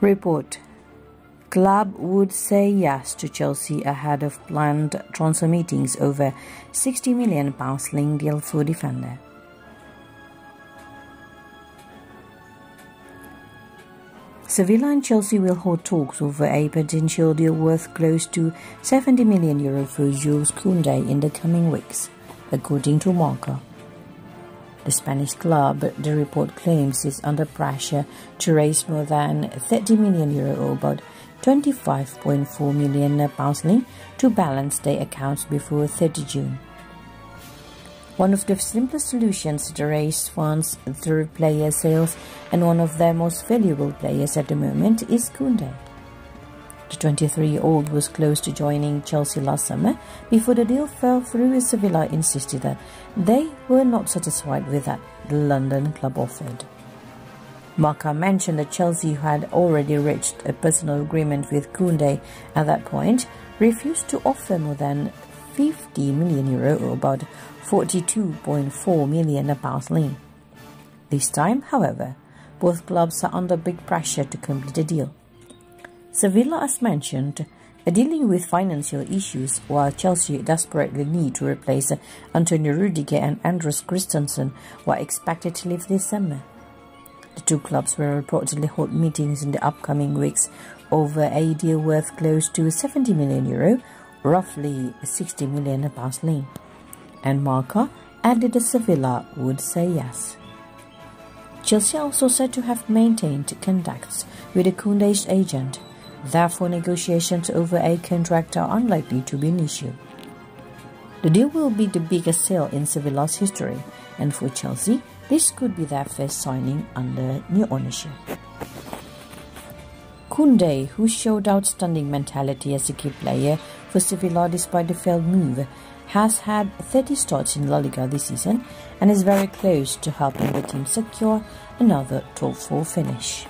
Report. Club would say yes to Chelsea ahead of planned transfer meetings over £60 million link deal for defender. Sevilla and Chelsea will hold talks over a potential deal worth close to €70 million for Jules Koundé in the coming weeks, according to Marca. The Spanish club, the report claims, is under pressure to raise more than €30 million or about £25.4 million to balance their accounts before 30 June. One of the simplest solutions to raise funds through player sales, and one of their most valuable players at the moment, is Koundé. The 23-year-old was close to joining Chelsea last summer before the deal fell through, as Sevilla insisted that they were not satisfied with that the London club offered. Marca mentioned that Chelsea, who had already reached a personal agreement with Koundé at that point, refused to offer more than €50 million or about £42.4 million. This time, however, both clubs are under big pressure to complete the deal. Sevilla, as mentioned, are dealing with financial issues, while Chelsea desperately need to replace Antonio Rudiger and Andreas Christensen, who are expected to leave this summer. The two clubs will reportedly hold meetings in the upcoming weeks over a deal worth close to €70 million, roughly £60 million, and Marca added that Sevilla would say yes. Chelsea also said to have maintained contacts with the Koundé's agent. Therefore, negotiations over a contract are unlikely to be an issue. The deal will be the biggest sale in Sevilla's history, and for Chelsea, this could be their first signing under new ownership. Koundé, who showed outstanding mentality as a key player for Sevilla despite the failed move, has had 30 starts in La Liga this season and is very close to helping the team secure another top-4 finish.